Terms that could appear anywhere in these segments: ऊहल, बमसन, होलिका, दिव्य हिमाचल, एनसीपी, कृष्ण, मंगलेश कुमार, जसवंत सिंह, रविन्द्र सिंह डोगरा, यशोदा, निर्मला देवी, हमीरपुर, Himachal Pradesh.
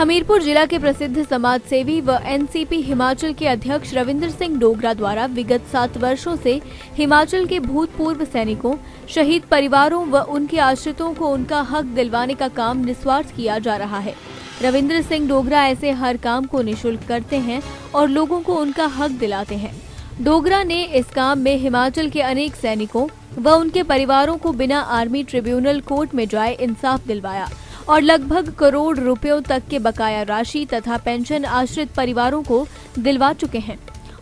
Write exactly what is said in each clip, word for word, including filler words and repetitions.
हमीरपुर जिला के प्रसिद्ध समाज सेवी व एनसीपी हिमाचल के अध्यक्ष रविन्द्र सिंह डोगरा द्वारा विगत सात वर्षों से हिमाचल के भूतपूर्व सैनिकों, शहीद परिवारों व उनके आश्रितों को उनका हक दिलवाने का काम निस्वार्थ किया जा रहा है। रविन्द्र सिंह डोगरा ऐसे हर काम को निःशुल्क करते हैं और लोगों को उनका हक दिलाते हैं। डोगरा ने इस काम में हिमाचल के अनेक सैनिकों व उनके परिवारों को बिना आर्मी ट्रिब्यूनल कोर्ट में जाए इंसाफ दिलवाया और लगभग करोड़ रुपयों तक के बकाया राशि तथा पेंशन आश्रित परिवारों को दिलवा चुके हैं।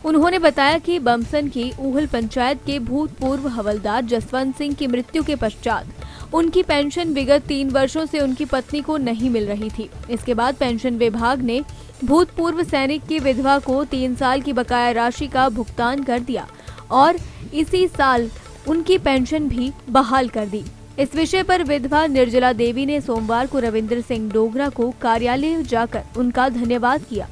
उन्होंने बताया कि बमसन की ऊहल पंचायत के भूतपूर्व हवलदार जसवंत सिंह की मृत्यु के पश्चात उनकी पेंशन विगत तीन वर्षों से उनकी पत्नी को नहीं मिल रही थी। इसके बाद पेंशन विभाग ने भूतपूर्व सैनिक की विधवा को तीन साल की बकाया राशि का भुगतान कर दिया और इसी साल उनकी पेंशन भी बहाल कर दी। इस विषय पर विधवा निर्मला देवी ने सोमवार को रविन्द्र सिंह डोगरा को कार्यालय जाकर उनका धन्यवाद किया।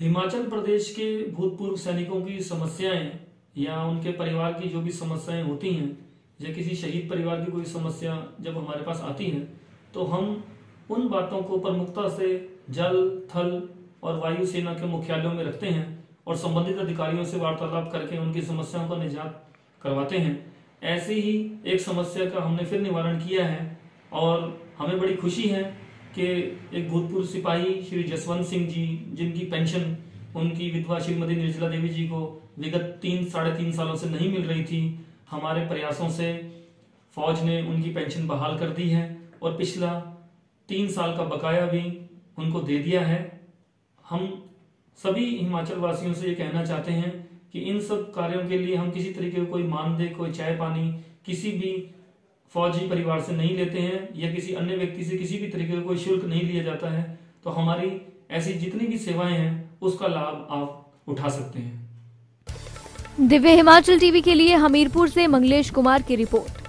हिमाचल प्रदेश के भूतपूर्व सैनिकों की समस्याएं या उनके परिवार की जो भी समस्याएं होती हैं, या किसी शहीद परिवार की कोई समस्या जब हमारे पास आती है तो हम उन बातों को प्रमुखता से जल, थल और वायु सेना के मुख्यालयों में रखते हैं और संबंधित अधिकारियों से वार्तालाप करके उनकी समस्याओं का निजात करवाते हैं। ऐसे ही एक समस्या का हमने फिर निवारण किया है और हमें बड़ी खुशी है कि एक भूतपूर्व सिपाही श्री जसवंत सिंह जी, जिनकी पेंशन उनकी विधवा श्रीमती निर्मला देवी जी को विगत तीन साढ़े तीन सालों से नहीं मिल रही थी, हमारे प्रयासों से फौज ने उनकी पेंशन बहाल कर दी है और पिछला तीन साल का बकाया भी उनको दे दिया है। हम सभी हिमाचल वासियों से ये कहना चाहते हैं कि इन सब कार्यों के लिए हम किसी तरीके कोई मानदेय, कोई चाय पानी किसी भी फौजी परिवार से नहीं लेते हैं या किसी अन्य व्यक्ति से किसी भी तरीके का कोई शुल्क नहीं लिया जाता है। तो हमारी ऐसी जितनी भी सेवाएं हैं उसका लाभ आप उठा सकते हैं। दिव्य हिमाचल टीवी के लिए हमीरपुर से मंगलेश कुमार की रिपोर्ट।